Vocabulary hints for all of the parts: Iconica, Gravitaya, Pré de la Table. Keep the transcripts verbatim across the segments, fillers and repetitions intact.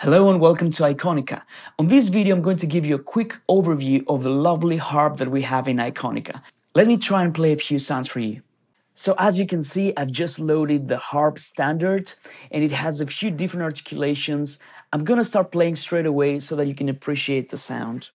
Hello and welcome to Iconica. On this video I'm going to give you a quick overview of the lovely harp that we have in Iconica. Let me try and play a few sounds for you. So as you can see, I've just loaded the harp standard and it has a few different articulations. I'm gonna start playing straight away so that you can appreciate the sound.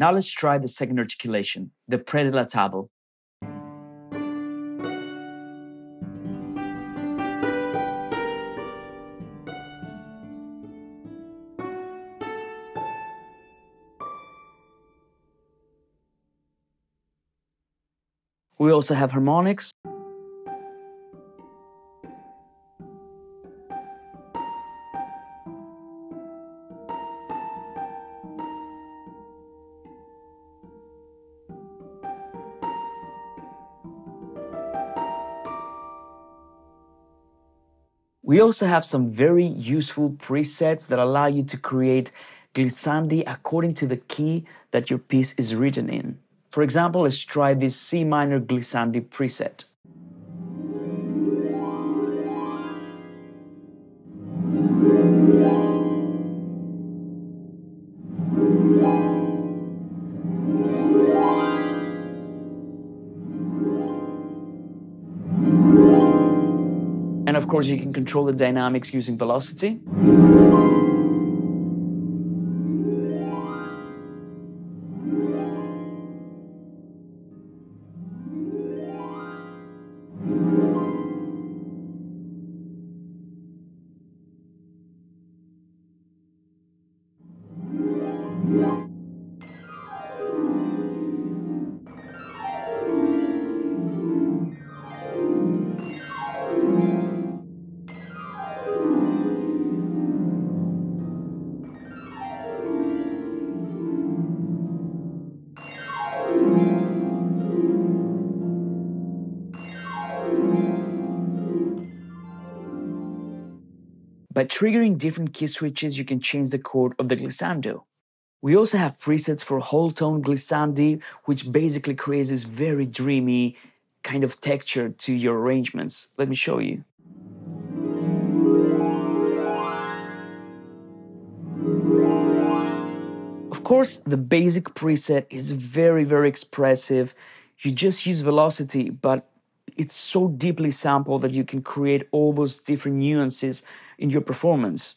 Now let's try the second articulation, the Pré de la Table. We also have harmonics. We also have some very useful presets that allow you to create glissandi according to the key that your piece is written in. For example, let's try this C minor glissandi preset. And of course, you can control the dynamics using velocity. By triggering different key switches, you can change the chord of the glissando. We also have presets for whole tone glissandi, which basically creates this very dreamy kind of texture to your arrangements. Let me show you. Of course, the basic preset is very, very expressive. You just use velocity, but it's so deeply sampled that you can create all those different nuances in your performance.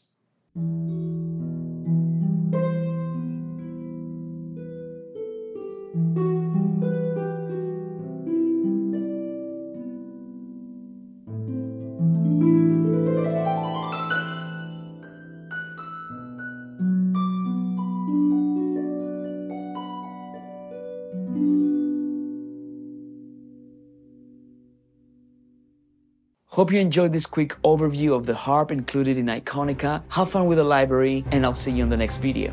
Hope you enjoyed this quick overview of the harp included in Iconica. Have fun with the library, and I'll see you in the next video.